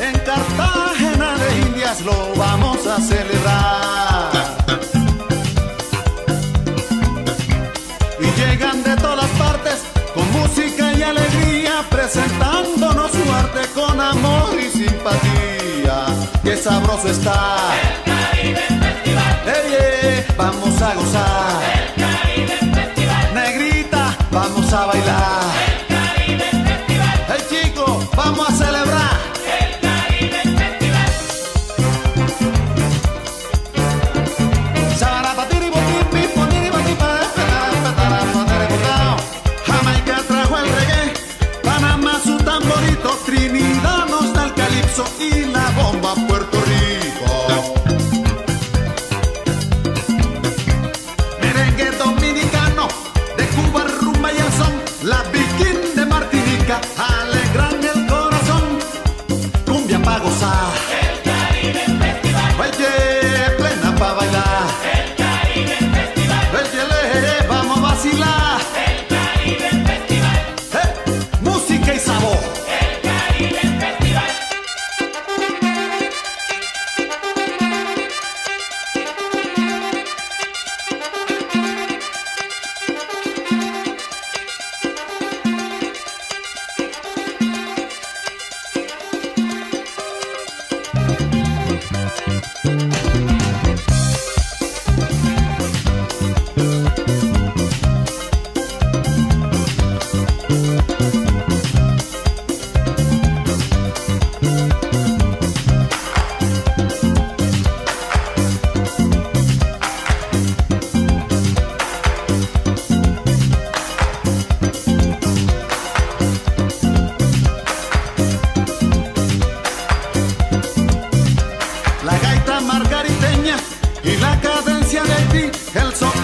En Cartagena de Indias lo vamos a celebrar. Y llegan de todas las partes con música y alegría, presentándonos su arte con amor y simpatía. ¡Qué sabroso está el Caribe Festival! ¡Ey, vamos a gozar el Caribe Festival! Negrita, vamos a bailar el Caribe Festival. ¡Hey, chicos, vamos a celebrar! Y la bomba Puerto Rico, merengue dominicano, de Cuba rumba y el son, la bikini de Martinica alegran el corazón. Cumbia pa' gozar el Caribe Festival, oye, plena pa' bailar el Caribe Festival, oye, vamos a vacilar el Caribe Festival. Música y sabor. La gaita margariteña y la cadencia de ti, el son.